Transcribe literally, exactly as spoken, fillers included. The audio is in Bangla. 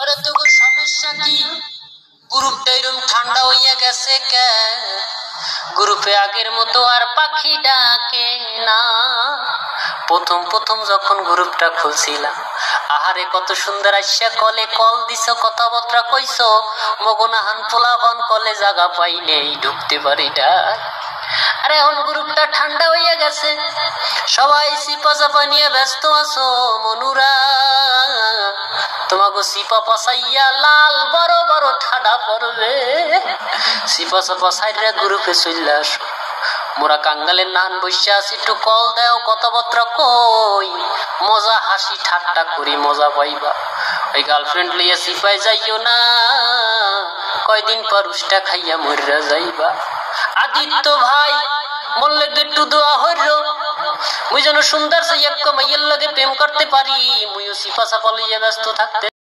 ওরা তো গো সমস্যা কি গ্রুপটা এরকম ঠান্ডা হইয়া গেছে কে গ্রুপে আগের মতো আর পাখি ডাকে না প্রথম প্রথম যখন গ্রুপটা খুলছিলাম আহারে কত সুন্দর আশা কলে কল দিছো কথাবার্তা কইছো মগনা হান পোলাবান কলে জায়গা পাই নেই ঢুকতে পারি না আরে এখন গ্রুপটা ঠান্ডা হইয়া গেছে সবাই সিপা চাপা নিয়ে ব্যস্ত আছো মনুরা তোমাকে সিপা পসাইয়া লাল বড় বড় ঠাডা পড়বে সিপা চাপা সাইডরা গ্রুপে চলে আসো মোরা কাঙ্গালের নান বসে আছি একটু কল দেও কথাবার্তা কই মজা হাসি ঠাট্টা করি মজা পাইবা ওই গার্লফ্রেন্ড লইয়া সিপাই যাইও না কয়দিন পর উষ্টা খাইয়া মরিয়া যাইবা আদিত্য ভাই বললে একটু দোয়া হইল মুই যেন সুন্দর সে এক মাইয়ের লগে প্রেম করতে পারি মুইও সিপা সাপা লইয়া ব্যস্ত থাকতে